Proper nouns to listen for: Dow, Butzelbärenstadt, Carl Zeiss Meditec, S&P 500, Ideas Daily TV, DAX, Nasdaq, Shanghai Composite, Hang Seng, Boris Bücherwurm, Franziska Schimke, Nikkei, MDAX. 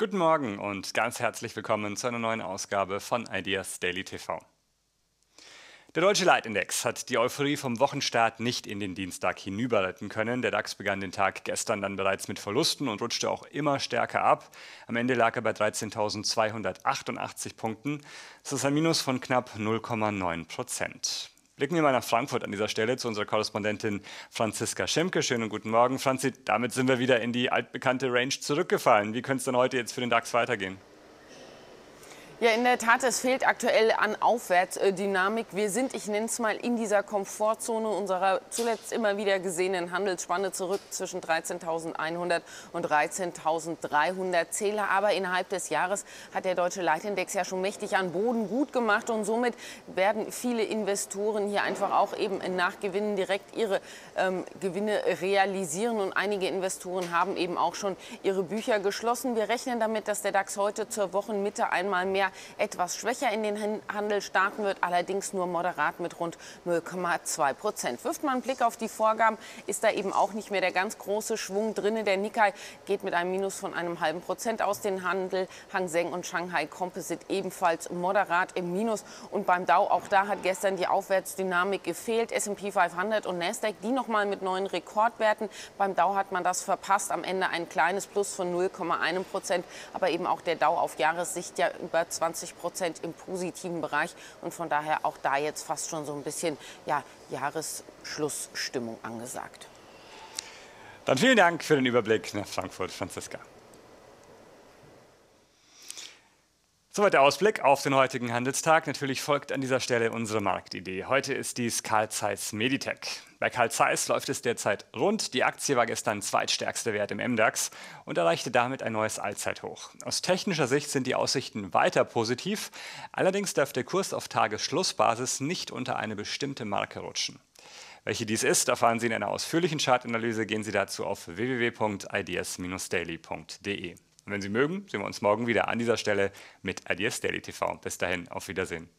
Guten Morgen und ganz herzlich willkommen zu einer neuen Ausgabe von Ideas Daily TV. Der deutsche Leitindex hat die Euphorie vom Wochenstart nicht in den Dienstag hinüberretten können. Der DAX begann den Tag gestern dann bereits mit Verlusten und rutschte auch immer stärker ab. Am Ende lag er bei 13.288 Punkten. Das ist ein Minus von knapp 0,9%. Blicken wir mal nach Frankfurt an dieser Stelle zu unserer Korrespondentin Franziska Schimke. Schönen und guten Morgen. Franzi, damit sind wir wieder in die altbekannte Range zurückgefallen. Wie könnte es denn heute jetzt für den DAX weitergehen? Ja, in der Tat, es fehlt aktuell an Aufwärtsdynamik. Wir sind, ich nenne es mal, in dieser Komfortzone unserer zuletzt immer wieder gesehenen Handelsspanne zurück zwischen 13.100 und 13.300 Zähler. Aber innerhalb des Jahres hat der deutsche Leitindex ja schon mächtig an Boden gut gemacht. Und somit werden viele Investoren hier einfach auch eben nach Gewinnen direkt ihre Gewinne realisieren. Und einige Investoren haben eben auch schon ihre Bücher geschlossen. Wir rechnen damit, dass der DAX heute zur Wochenmitte einmal mehr etwas schwächer in den Handel starten wird, allerdings nur moderat mit rund 0,2%. Wirft man einen Blick auf die Vorgaben, ist da eben auch nicht mehr der ganz große Schwung drin. Der Nikkei geht mit einem Minus von 0,5% aus den Handel. Hang Seng und Shanghai Composite ebenfalls moderat im Minus. Und beim Dow, auch da hat gestern die Aufwärtsdynamik gefehlt. S&P 500 und Nasdaq, die nochmal mit neuen Rekordwerten. Beim Dow hat man das verpasst. Am Ende ein kleines Plus von 0,1%. Aber eben auch der Dow auf Jahressicht ja über 20% im positiven Bereich und von daher auch da jetzt fast schon so ein bisschen Jahresschlussstimmung angesagt. Dann vielen Dank für den Überblick nach Frankfurt, Franziska. Soweit der Ausblick auf den heutigen Handelstag. Natürlich folgt an dieser Stelle unsere Marktidee. Heute ist dies Carl Zeiss Meditec. Bei Carl Zeiss läuft es derzeit rund. Die Aktie war gestern zweitstärkster Wert im MDAX und erreichte damit ein neues Allzeithoch. Aus technischer Sicht sind die Aussichten weiter positiv. Allerdings darf der Kurs auf Tagesschlussbasis nicht unter eine bestimmte Marke rutschen. Welche dies ist, erfahren Sie in einer ausführlichen Chartanalyse. Gehen Sie dazu auf www.ideas-daily.de. Wenn Sie mögen, sehen wir uns morgen wieder an dieser Stelle mit Ideas Daily TV. Bis dahin, auf Wiedersehen.